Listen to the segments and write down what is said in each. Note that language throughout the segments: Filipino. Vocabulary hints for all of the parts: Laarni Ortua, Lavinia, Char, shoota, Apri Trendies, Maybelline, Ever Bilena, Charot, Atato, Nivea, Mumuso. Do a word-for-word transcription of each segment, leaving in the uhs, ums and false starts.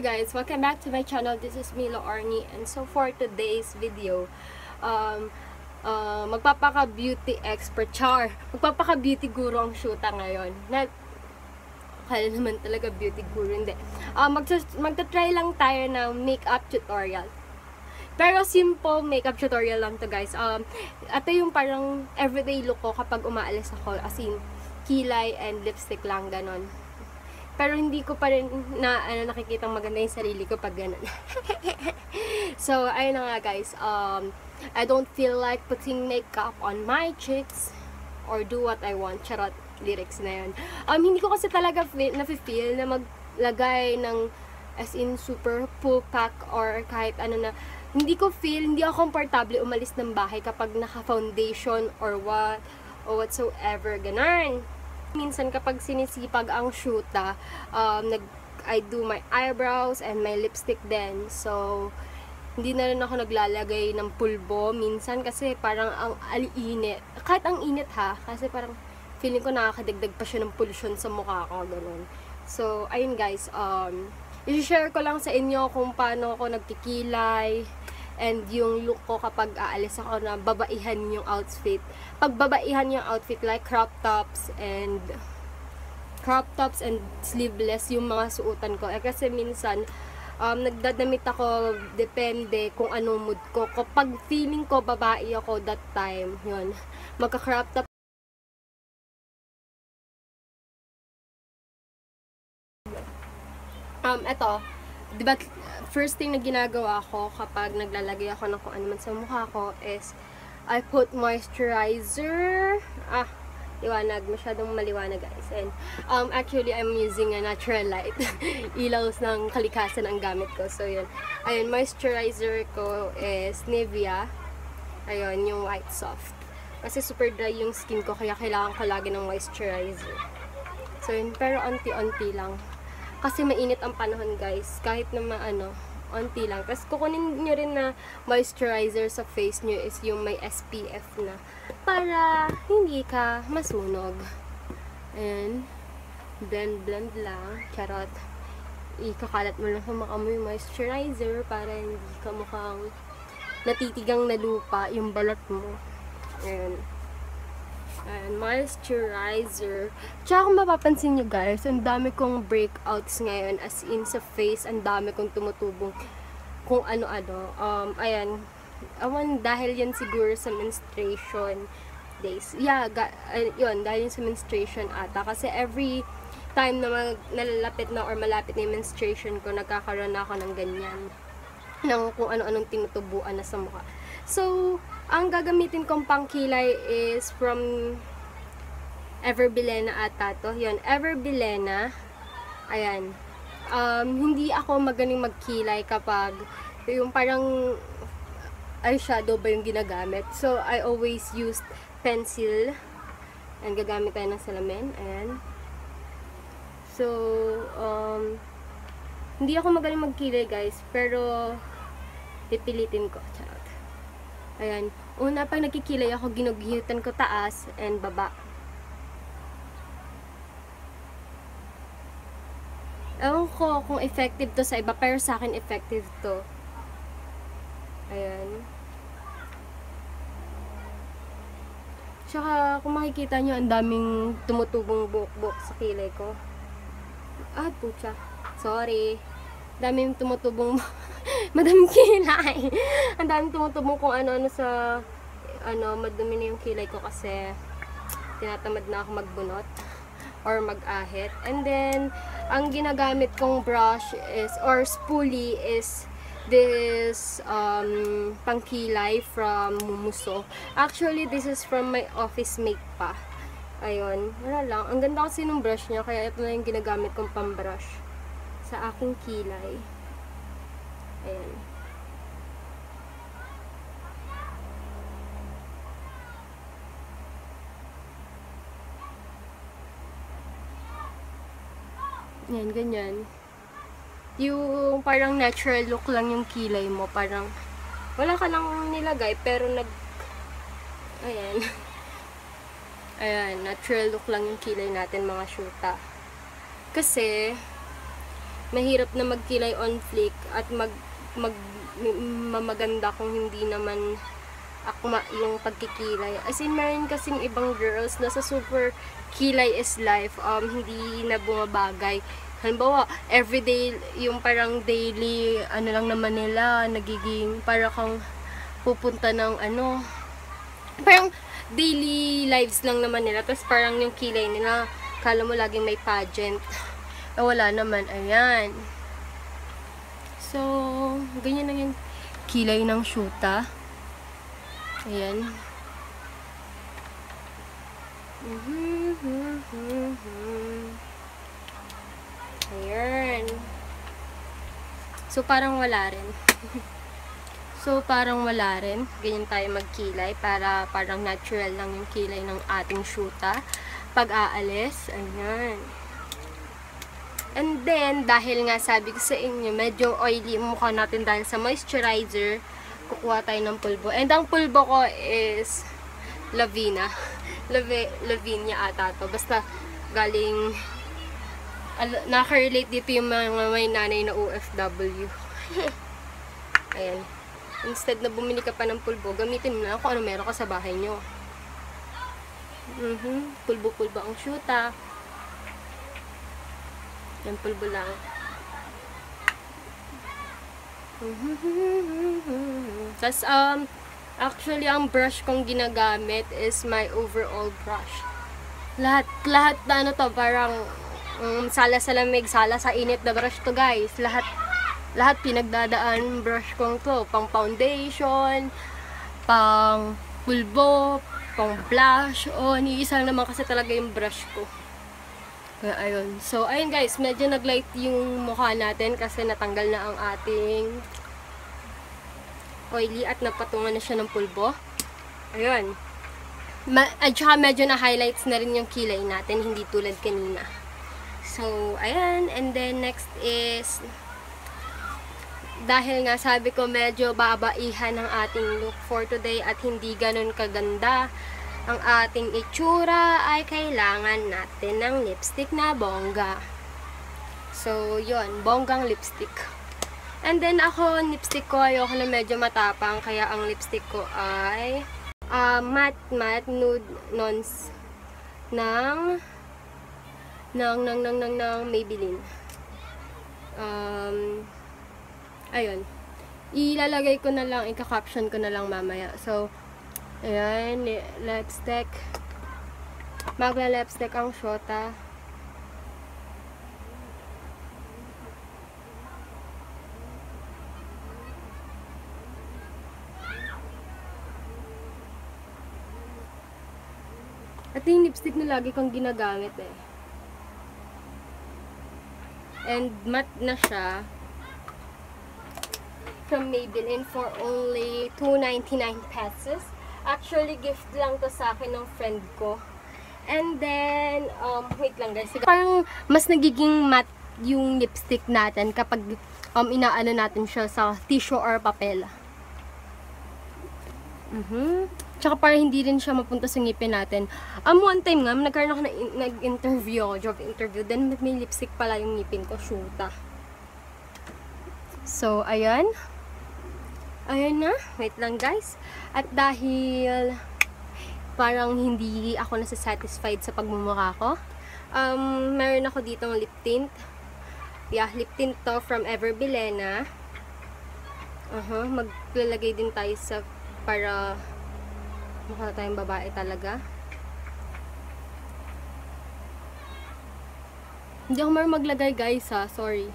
Hi guys, welcome back to my channel. This is me, Laarni, and so for today's video, um, uh, magpapaka beauty expert Char, magpapaka beauty guru ang shoota ngayon. Not, kala naman talaga beauty guru, hindi. Uh, magta-try lang tayo ng makeup tutorial. Pero simple makeup tutorial lang to guys. Um, ito yung parang everyday look ko kapag umaalis ako, as in kilay and lipstick lang, ganon. Pero hindi ko pa rin na, ano, nakikitang maganda yung sarili ko pag ganun. So, ayun na nga guys. Um, I don't feel like putting makeup on my cheeks or do what I want. Charot, lyrics na yun. Um, hindi ko kasi talaga nafe-feel na maglagay ng as in super full pack or kahit ano na. Hindi ko feel, hindi ako komportable umalis ng bahay kapag naka-foundation or what or whatsoever. Ganun. Minsan kapag sinisipag ang shoota, um, nag, I do my eyebrows and my lipstick then. So, hindi na rin ako naglalagay ng pulbo. Minsan kasi parang ang aliinit. Kahit ang init ha, kasi parang feeling ko nakakadagdag pa siya ng pollution sa mukha ko. Ganun. So, ayun guys. Um, i-share ko lang sa inyo kung paano ako nagkikilay. And yung look ko kapag aalis ako na babaihan yung outfit. Pagbabaihan yung outfit like crop tops and crop tops and sleeveless yung mga suotan ko. Eh kasi minsan um, nagdadamit ako depende kung anong mood ko. Kapag feeling ko babae ako that time, yun, magka-crop top. Um, eto. Diba, first thing na ginagawa ko kapag naglalagay ako ng kung ano man sa mukha ko is I put moisturizer. Ah, liwanag. Masyadong maliwanag guys. And um, actually, I'm using a natural light. Ilaws ng kalikasan ang gamit ko. So, yun. Ayun, moisturizer ko is Nivea. Ayun, yung White Soft. Kasi super dry yung skin ko, kaya kailangan ko lagi ng moisturizer. So, yun. Pero, onti-onti lang. Kasi mainit ang panahon guys, kahit na maano, onti lang. Tapos kukunin nyo rin na moisturizer sa face nyo is yung may S P F na. Para hindi ka masunog. And blend blend lang. Charot. Ikakalat mo lang sa mukha mo yung moisturizer para hindi ka mukhang natitigang na lupa yung balat mo. Ayan. And moisturizer. Tsaka kung mapapansin nyo guys, ang dami kong breakouts ngayon. As in sa face, ang dami kong tumutubong kung ano-ano. Um, ayan. Awan, dahil yan siguro sa menstruation days. Yeah, uh, yun. Dahil yun sa menstruation ata. Kasi every time na nalalapit na or malapit na yung menstruation ko, nagkakaroon na ako ng ganyan. Ng kung ano-anong tinutubuan na sa mukha. So, ang gagamitin kong pangkilay is from Ever Bilena Atato. Yun, Ever Bilena. Ayan. Um, hindi ako magaling magkilay kapag yung parang eyeshadow ba yung ginagamit. So, I always used pencil. And gagamit tayo ng salamin. Ayan. So, um, hindi ako magaling magkilay guys. Pero, pipilitin ko. Charot. Ayan. Una, pag nagkikilay ako, ginugihitan ko taas and baba. Ewan ko kung effective to sa iba, pero sa akin effective to. Ayan. Tsaka, kung makikita nyo, ang daming tumutubong buhok-buhok sa kilay ko. Ah, pucha. Sorry. Daming tumutubong madaming kilay. Ang daming tumutubong kung ano-ano sa ano, madumi na yung kilay ko kasi tinatamad na ako magbunot or mag-ahit. And then ang ginagamit kong brush is or spoolie is this um pangkilay from Mumuso. Actually, this is from my office mate pa. Ayun, wala lang. Ang ganda kasi nung brush niya kaya ito na yung ginagamit kong pambrush sa aking kilay. Ayan. Ayan, ganyan. Yung parang natural look lang yung kilay mo. Parang wala ka lang nilagay pero nag ayan. Ayan, natural look lang yung kilay natin mga shoota. Kasi mahirap na magkilay on fleek at mag, mag mamaganda kung hindi naman akma yung pagkikilay. As in, meron kasing ibang girls na sa super kilay is life, um, hindi na bumabagay. Halimbawa, everyday, yung parang daily, ano lang naman nila, nagiging, parang kang pupunta ng ano, parang daily lives lang naman nila. Tapos parang yung kilay nila, kala mo laging may pageant. Eh, wala naman, ayan. So, ganyan lang yung kilay ng shoota. Ayan. Ayan. So, parang wala rin. So, parang wala rin. Ganyan tayo magkilay para parang natural lang yung kilay ng ating shoota. Pag aalis, ayan. And then, dahil nga sabi ko sa inyo, medyo oily yung mukha natin dahil sa moisturizer, kukuha tayo ng pulbo. And ang pulbo ko is Lavinia. Lavinia Atato. Basta galing nakarelate dito yung mga may nanay na O F W. Ayan. Instead na bumili ka pa ng pulbo, gamitin mo na kung ano meron ka sa bahay nyo. Mm-hmm. Pulbo-pulbo ang shoota. Ayan, pulbo lang. Tapos, um, actually, ang brush kong ginagamit is my overall brush. Lahat, lahat na ano to, parang um, sala sa lamig, sala sa init na brush to, guys. Lahat, lahat pinagdadaan brush kong to. Pang foundation, pang pulbo, pang blush. O, niisang naman kasi talaga yung brush ko. Ayun. So, ayun guys, medyo naglight yung mukha natin kasi natanggal na ang ating oily at napatungan na siya ng pulbo. Ayun. At saka medyo na-highlights na rin yung kilay natin, hindi tulad kanina. So, ayan. And then, next is, dahil nga sabi ko medyo babaihan ang ating look for today at hindi ganun kaganda ang ating itsura, ay kailangan natin ng lipstick na bongga. So, yon, bonggang lipstick. And then ako, lipstick ko, ayoko na medyo matapang, kaya ang lipstick ko ay uh, matte matte nude nonce ng ng ng ng ng, ng Maybelline. Um, ayun. Ilalagay ko na lang, ika-caption ko na lang mamaya. So, ayan, lipstick. Magla-lipstick ang shoota. At yung lipstick na lagi kong ginagamit eh. And matte na siya. From Maybelline for only two ninety-nine pesos. Actually, gift lang to sa akin ng friend ko. And then, um, wait lang guys. Parang mas nagiging matte yung lipstick natin kapag um, inaano natin siya sa tissue or papel. Mm-hmm. Tsaka parang hindi rin siya mapunta sa ngipin natin. Um, one time nga, nagkaroon ako na nag-interview, job interview. Then, may lipstick pala yung ngipin ko. Shoota. So, ayan. Ayan na. Wait lang guys. At dahil parang hindi ako nasasatisfied sa pagmumukha ko, um, meron ako ditong lip tint. Yeah, lip tint to from Ever Bilena. Uh-huh. Maglalagay din tayo sa para mukha tayong babae talaga. Hindi ako marunong maglagay guys ha. Sorry.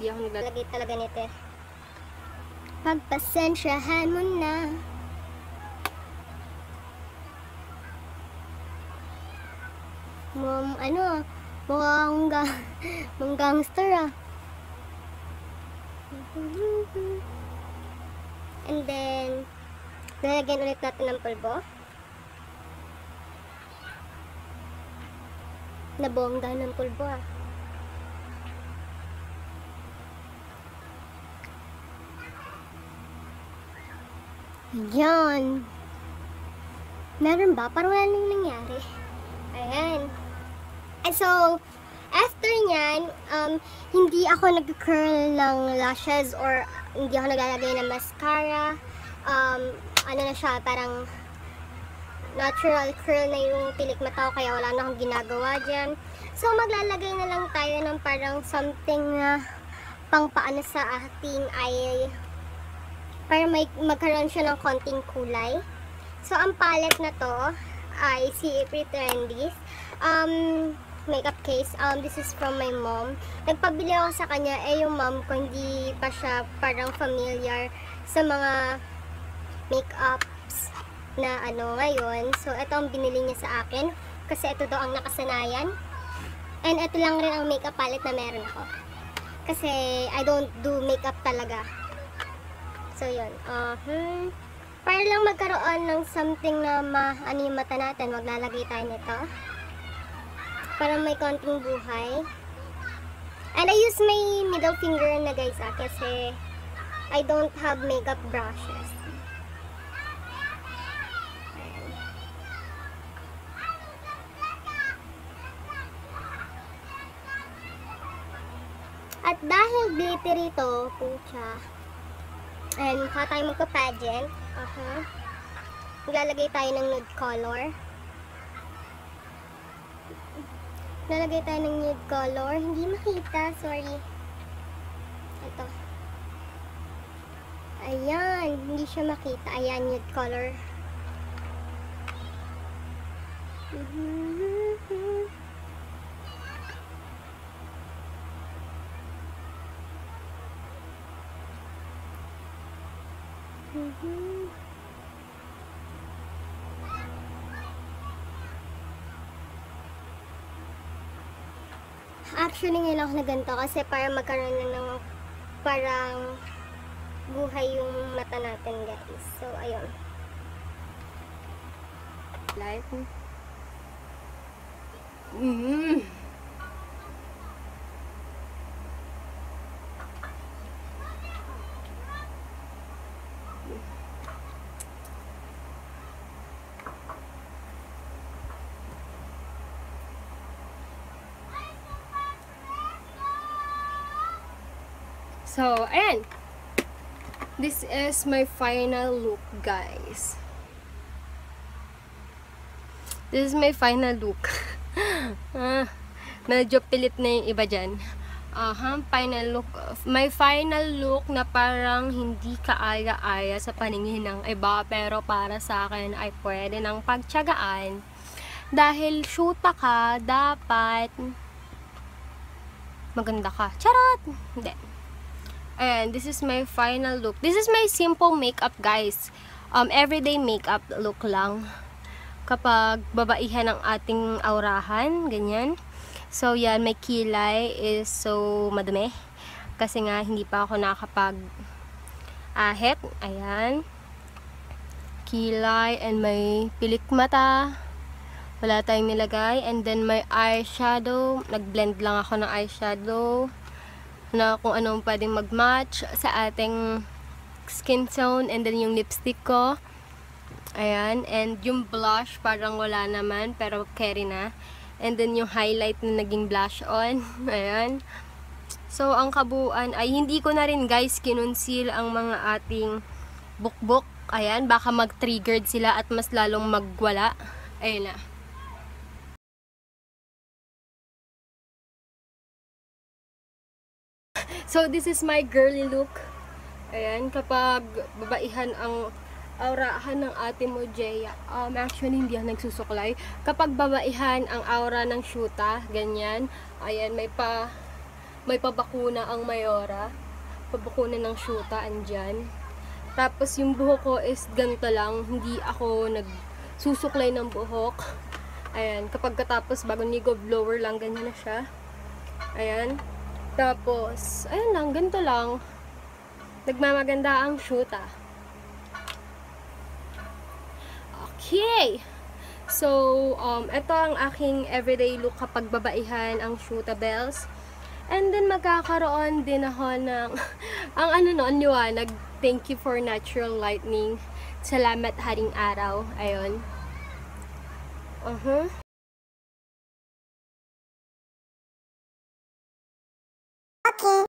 Hindi ako naglagay talaga nito. Pagpasensyahan mo na. Mom, ano, mukhang mga gangster ah. And then, nalagyan ulit natin ng pulbo. Nabongga ng pulbo ah. Ayan. Meron ba? Parang wala nang nangyari. Ayan. And so, after nyan, um, hindi ako nag-curl ng lashes or hindi ako naglalagay ng mascara. Um, ano na siya, parang natural curl na yung tilik mata ko, kaya wala na akong ginagawa dyan. So, maglalagay na lang tayo ng parang something na pang paano sa ating eye. Para may, magkaroon siya ng konting kulay. So, ang palette na to ay si Apri Trendies. Um, makeup case. Um, this is from my mom. Nagpabili ako sa kanya. Eh, yung mom ko hindi pa siya parang familiar sa mga makeups na ano ngayon. So, ito ang binili niya sa akin. Kasi ito daw ang nakasanayan. And ito lang rin ang makeup palette na meron ako. Kasi, I don't do makeup talaga. So, yun. Uh-huh. Para lang magkaroon ng something na ma ano yung mata natin, wag lalagay tayo nito. Para may konting buhay. And I use my middle finger na guys ah, kasi I don't have makeup brushes. At dahil glittery to, pucha. And mukha tayo magka-pageant. Uh-huh. Maglalagay tayo ng nude color. Maglalagay tayo ng nude color. Hindi makita, sorry. Ito. Ayan, hindi siya makita. Ayan, nude color. Mm-hmm. Mm-hmm. Actually, ngayon ako na ganito kasi para magkaroon na ng parang buhay yung mata natin, guys. So, ayun. Life. Mm-hmm. So, ayan. This is my final look, guys. This is my final look. ah, medyo pilit na yung iba dyan. Uh-huh, final look. My final look na parang hindi kaaya-aya sa paningin ng iba. Pero para sa akin ay pwede ng pagtyagaan. Dahil shoota ka, dapat maganda ka. Charot! Hindi. And this is my final look. This is my simple makeup, guys. Um, everyday makeup look lang. Kapag babaihan ang ating aurahan, ganyan. So, yan, my kilay is so madumi. Kasi nga, hindi pa ako nakapag-ahit. Ayan. Kilay and my pilik mata. Wala tayong nilagay. And then, my eyeshadow. Nag-blend lang ako ng eyeshadow na kung anong pwedeng mag-match sa ating skin tone, and then yung lipstick ko, ayan, and yung blush parang wala naman, pero carry na, and then yung highlight na naging blush on, ayan. So, ang kabuuan ay hindi ko na rin, guys, kinonceal ang mga ating bukbok, ayan, baka mag-triggered sila at mas lalong magwala, ayan na. So, this is my girly look. Ayan, kapag babaihan ang aurahan ng ate mo, Jaya. Um, actually, hindi ako nagsusuklay. Kapag babaihan ang aura ng shoota, ganyan. Ayan, may pa, may pabakuna ang mayora. Pabakuna ng shoota, andyan. Tapos, yung buhok ko is ganito lang. Hindi ako nagsusuklay ng buhok. Ayan, kapag katapos, bago nigo blower lang, ganyan na siya. Ayan. Tapos, ayun lang, ganito lang. Nagmamaganda ang shoot, ah. Okay! So, um, ito ang aking everyday look kapag babaihan ang shootables. And then, magkakaroon din ako ng, ang ano no, liwanag. Thank you for natural lightning. Salamat, haring araw. Ayun. Uh-huh. Okay.